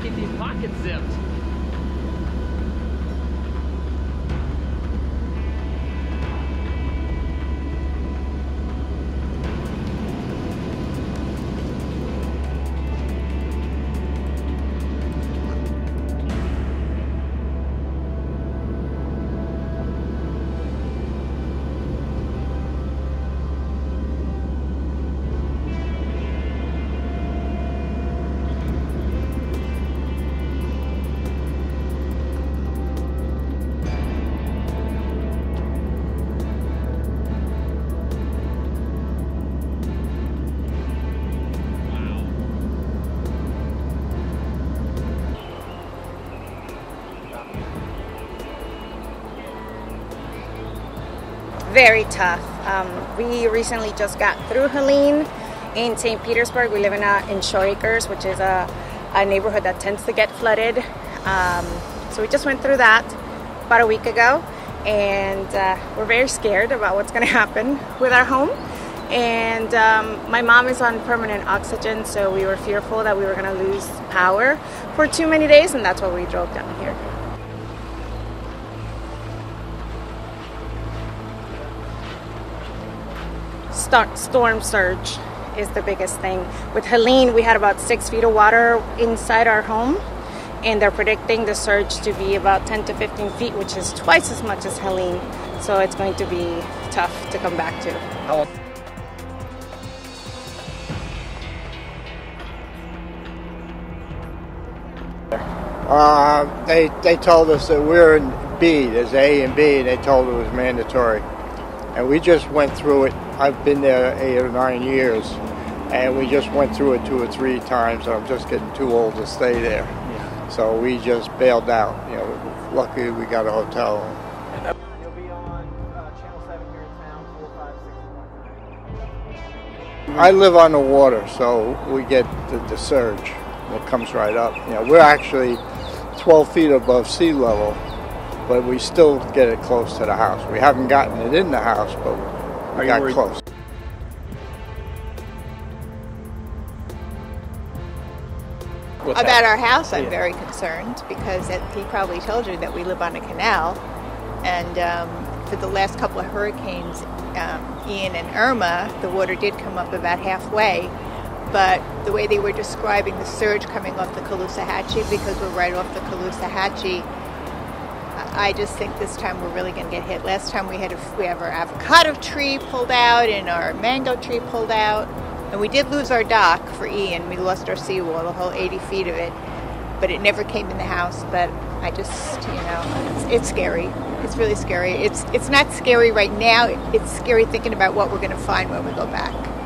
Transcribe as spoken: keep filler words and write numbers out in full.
can't get these pockets zipped. Very tough. Um, we recently just got through Helene in Saint Petersburg. We live in, a, in Shore Acres, which is a, a neighborhood that tends to get flooded. Um, so we just went through that about a week ago, and uh, we're very scared about what's going to happen with our home. And um, my mom is on permanent oxygen, so we were fearful that we were going to lose power for too many days, and that's why we drove down here. Storm surge is the biggest thing. With Helene, we had about six feet of water inside our home, and they're predicting the surge to be about ten to fifteen feet, which is twice as much as Helene. So it's going to be tough to come back to. Oh. Uh, they, they told us that we're in B, there's A and B, and they told it was mandatory. And we just went through it. I've been there eight or nine years, and we just went through it two or three times. I'm just getting too old to stay there. Yeah. So we just bailed out. You know, luckily we got a hotel. You'll be on uh, Channel seven here in town, four five six one. I live on the water, so we get the, the surge. It comes right up. You know, we're actually twelve feet above sea level, but we still get it close to the house. We haven't gotten it in the house, but we got close. About our house, I'm very concerned, because it, he probably told you that we live on a canal, and um, for the last couple of hurricanes, um, Ian and Irma, the water did come up about halfway, but the way they were describing the surge coming off the Caloosahatchee, because we're right off the Caloosahatchee, I just think this time we're really going to get hit. Last time we had a, we have our avocado tree pulled out and our mango tree pulled out, and we did lose our dock for Ian. We lost our seawall, the whole eighty feet of it, but it never came in the house. But I just, you know, it's, it's scary. It's really scary. It's it's not scary right now. It's scary thinking about what we're going to find when we go back.